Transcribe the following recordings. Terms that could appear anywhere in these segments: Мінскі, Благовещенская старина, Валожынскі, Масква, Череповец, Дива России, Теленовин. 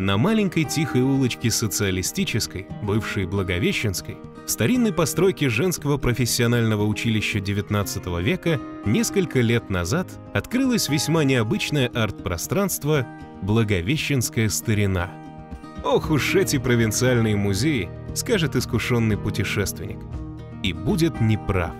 На маленькой тихой улочке Социалистической, бывшей Благовещенской, в старинной постройке женского профессионального училища XIX века несколько лет назад открылось весьма необычное арт-пространство «Благовещенская старина». Ох уж эти провинциальные музеи, скажет искушенный путешественник. И будет неправ.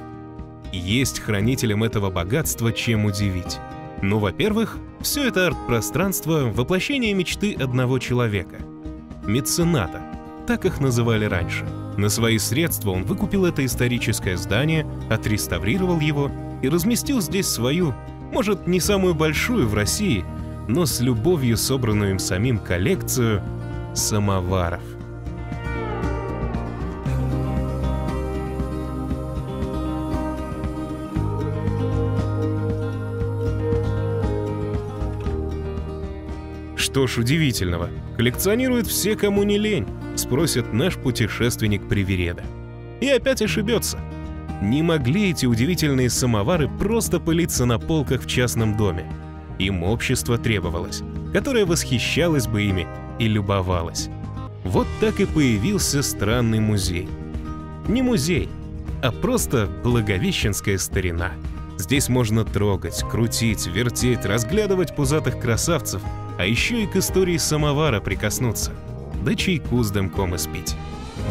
Есть хранителям этого богатства чем удивить. Ну, во-первых, все это арт-пространство — воплощение мечты одного человека — мецената, так их называли раньше. На свои средства он выкупил это историческое здание, отреставрировал его и разместил здесь свою, может, не самую большую в России, но с любовью собранную им самим коллекцию самоваров. Что ж удивительного, коллекционируют все, кому не лень, спросит наш путешественник привереда. И опять ошибется. Не могли эти удивительные самовары просто пылиться на полках в частном доме. Им общество требовалось, которое восхищалось бы ими и любовалось. Вот так и появился странный музей. Не музей, а просто Благовещенская старина. Здесь можно трогать, крутить, вертеть, разглядывать пузатых красавцев, а еще и к истории самовара прикоснуться, да чайку с дымком испить.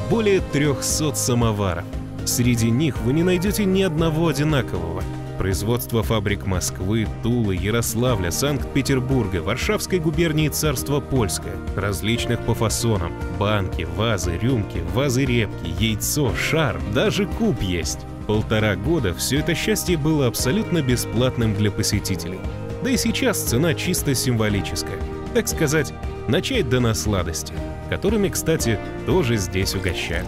Более 300 самоваров. Среди них вы не найдете ни одного одинакового. Производство фабрик Москвы, Тулы, Ярославля, Санкт-Петербурга, Варшавской губернии Царства Польское, различных по фасонам, банки, вазы, рюмки, вазы-репки, яйцо, шар, даже куб есть. 1,5 года все это счастье было абсолютно бесплатным для посетителей. Да и сейчас цена чисто символическая, так сказать, на чай да на сладости, которыми, кстати, тоже здесь угощают.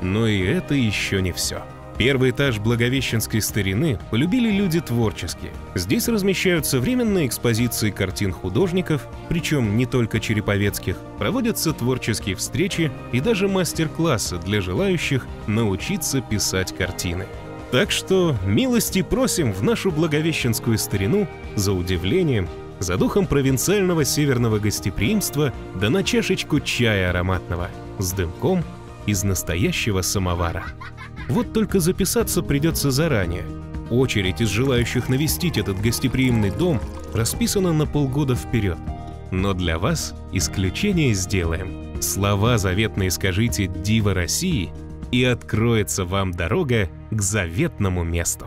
Но и это еще не все. Первый этаж Благовещенской старины полюбили люди творческие. Здесь размещаются временные экспозиции картин художников, причем не только череповецких, проводятся творческие встречи и даже мастер-классы для желающих научиться писать картины. Так что милости просим в нашу Благовещенскую старину за удивлением, за духом провинциального северного гостеприимства, да на чашечку чая ароматного с дымком из настоящего самовара. Вот только записаться придется заранее. Очередь из желающих навестить этот гостеприимный дом расписана на полгода вперед. Но для вас исключение сделаем. Слова заветные скажите «Дива России», и откроется вам дорога к заветному месту.